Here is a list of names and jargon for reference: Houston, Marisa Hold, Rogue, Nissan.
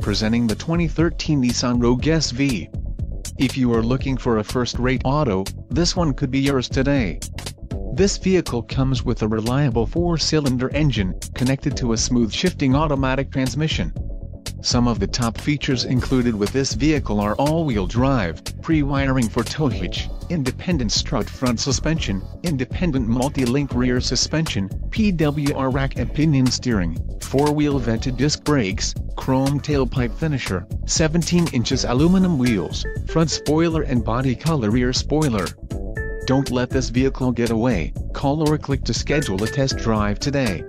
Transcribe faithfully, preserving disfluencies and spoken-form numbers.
Presenting the twenty thirteen Nissan Rogue S U V. If you are looking for a first-rate auto, this one could be yours today. This vehicle comes with a reliable four-cylinder engine, connected to a smooth shifting automatic transmission. Some of the top features included with this vehicle are all-wheel drive, pre-wiring for tow hitch, independent strut front suspension, independent multi-link rear suspension, P W R rack and pinion steering, four-wheel vented disc brakes, chrome tailpipe finisher, seventeen inches aluminum wheels, front spoiler and body color rear spoiler. Don't let this vehicle get away. Call or click to schedule a test drive today.